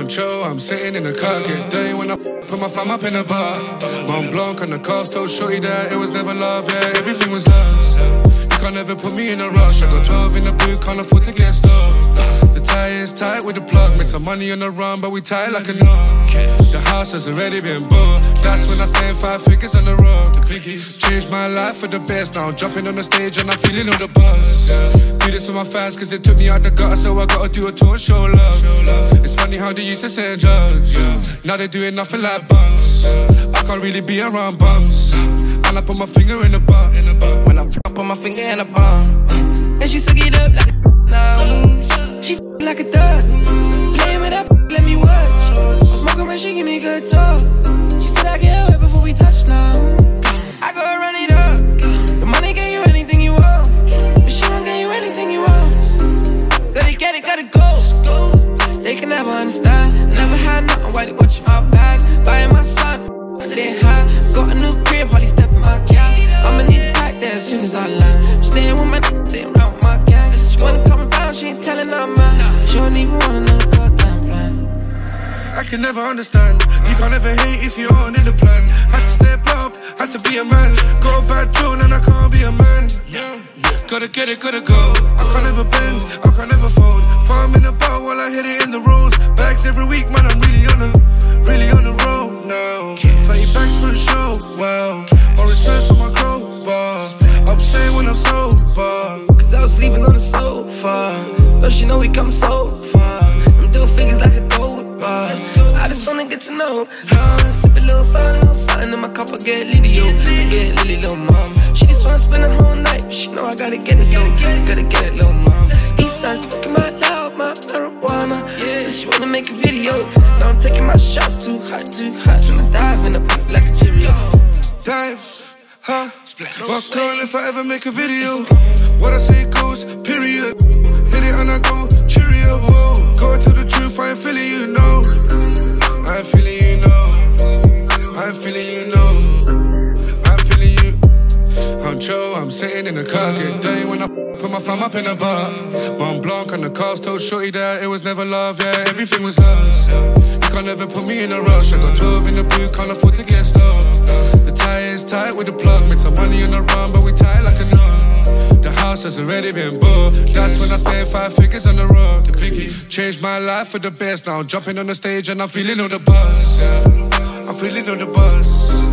control. I'm sitting in the car, get dirty when I put my thumb up in the bar. Mont Blanc on the coast, told shorty that it was never love, yeah, everything was love. You can't ever put me in a rush. I got 12 in the blue, can't afford to get stopped. The tie is tight with the plug, make some money on the run, but we tie it like a knot. The house has already been bought, that's when I spend 5 figures on the road. Changed my life for the best, now I'm jumping on the stage and I'm feeling all the buzz. Do this for my fans, cause it took me out the gutter, so I gotta do a tour and show love. It's funny how they used to say judge, now they're doing nothing like bums. I can't really be around bums, and I put my finger in the bum. When I put my finger in the bum, and she suck it up like a now. She f***ing like a thug, playing with that let me watch. I'm smoking when she give me good talk. She said I get away before we touch now. I go run it up. The money gave you anything you want, but she won't give you anything you want. Gotta get it, gotta go. They can never understand. I never had nothing, why they watch my back? Buying my son, I did high. Got a new crib, hardly step in my car. I'ma need it back there as soon as I land. I'm staying with my niggas, staying around with my gang. She wanna come around, she ain't telling her man. She don't even wanna know the goddamn plan. I can never understand. You can't ever hate if you aren't in the plan. Had to step up, had to be a man. Got a bad tone and I can't be a man. Gotta get it, gotta go. I can't ever bend, I can't ever fold. Farm in a bar while I hit it in the rolls. Bags every week, man, I'm really on the road now. 30 bags for the show, wow. All research for my crowbar. Upset when I'm sober, cause I was sleeping on the sofa. Don't she know we come so far? I'm doing figures like a gold bar. I just wanna get to know her. Sip a little something in my cup, I get Liddy, yo. I get Lily, little mom. She just wanna spend the whole night, but she know I gotta get it, though. Gotta get it, little mom. Eastside's looking my loud, my marijuana. Says she wanna make a video. Now I'm taking my shots, too hot. Wanna dive in the pool like a Cheerio. Dive. Huh? What's going if I ever make a video? What I say goes, period. Hit it and I go, cheerio. Whoa. Go to the truth, I ain't feeling you, no. I ain't feeling you, no. I ain't feeling you, no. I ain't feeling you. I'm chill, I'm sitting in the car, get dirty when I put my thumb up in the bar. Mont Blanc on the coast, told shorty that it was never love, yeah, everything was love. Can't ever put me in a rush. I got 12 in the blue, can't afford to get stopped. The tie is tight with the plug, make some money on the run, but we tie it like a knot. The house has already been bought, that's when I spent 5 figures on the road. Changed my life for the best, now I'm jumping on the stage and I'm feeling all the buzz. I'm feeling all the buzz.